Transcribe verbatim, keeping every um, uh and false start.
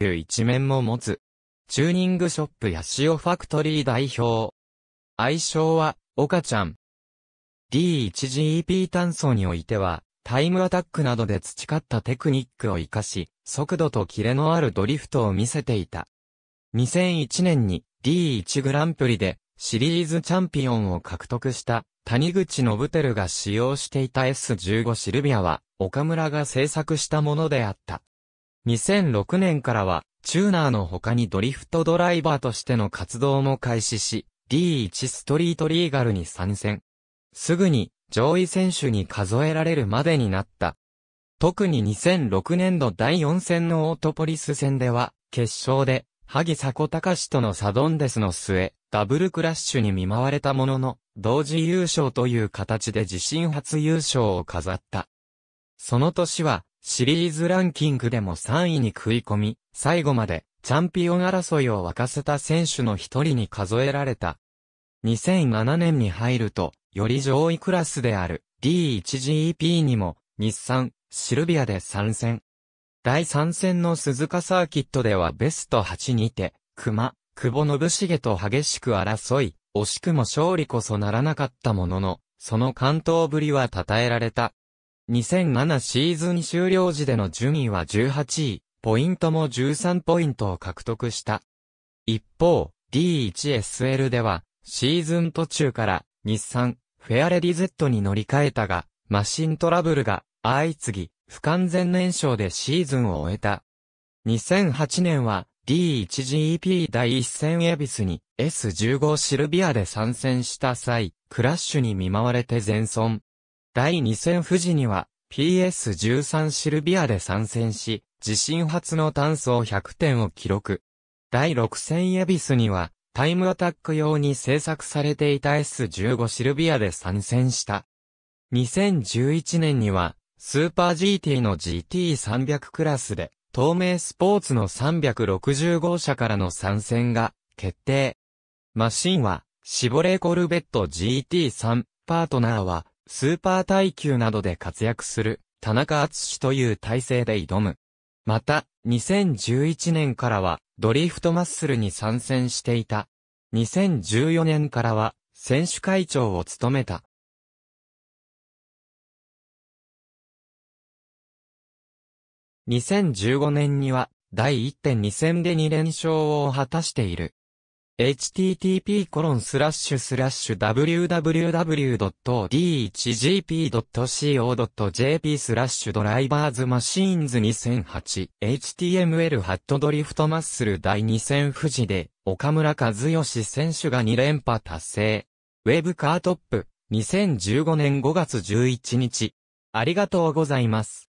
いう一面も持つ。チューニングショップヤシオファクトリー代表。愛称は、岡ちゃん。ディーワンジーピー 単素においては、タイムアタックなどで培ったテクニックを活かし、速度とキレのあるドリフトを見せていた。にせんいちねんに ディーワン グランプリでシリーズチャンピオンを獲得した谷口信輝が使用していた エスじゅうご シルビアは岡村が製作したものであった。にせんろくねんからはチューナーの他にドリフトドライバーとしての活動も開始し、ディーワン ストリートリーガルに参戦。すぐに上位選手に数えられるまでになった。特ににせんろくねんどだいよん戦のオートポリス戦では、決勝で、萩迫隆とのサドンデスの末、ダブルクラッシュに見舞われたものの、同時優勝という形で自身初優勝を飾った。その年は、シリーズランキングでもさんいに食い込み、最後まで、チャンピオン争いを沸かせた選手の一人に数えられた。にせんななねんに入ると、より上位クラスである ディーワンジーピー にも日産、シルビアで参戦。だいさん戦の鈴鹿サーキットではベストはちにて、熊、久保信重と激しく争い、惜しくも勝利こそならなかったものの、その完投ぶりは称えられた。にせんななシーズン終了時での順位はじゅうはちい、ポイントもじゅうさんポイントを獲得した。一方、ディーワンエスエル では、シーズン途中から、日産、フェアレディ ゼット に乗り換えたが、マシントラブルが相次ぎ、不完全燃焼でシーズンを終えた。にせんはちねんは ディーワンジーピー 第一戦恵比寿に エスじゅうご シルビアで参戦した際、クラッシュに見舞われて全損。だいに戦富士には ピーエスじゅうさん シルビアで参戦し、自身初の単走ひゃくてんを記録。だいろく戦恵比寿には、タイムアタック用に製作されていた エスじゅうご シルビアで参戦した。にせんじゅういちねんには、スーパー ジーティー の ジーティーさんびゃく クラスで、東名スポーツのさんびゃくろくじゅうごうしゃからの参戦が決定。マシンは、シボレーコルベット ジーティースリー、パートナーは、スーパー耐久などで活躍する、田中敦という体制で挑む。また、にせんじゅういちねんからは、ドリフトマッスルに参戦していた。にせんじゅうよねんからは、選手会長を務めた。にせんじゅうごねんには、だいいってんに戦でにれんしょうを果たしている。エイチティーティーピーコロンスラッシュスラッシュダブリューダブリューダブリュードットディーワンジーピードットシーオードットジェーピースラッシュドライバーズマシーンズにせんはちエイチティーエムエル ハットドリフトマッスルだいに戦富士で岡村和義選手がにれんぱ達成。ウェブカートップにせんじゅうごねんごがつじゅういちにち。ありがとうございます。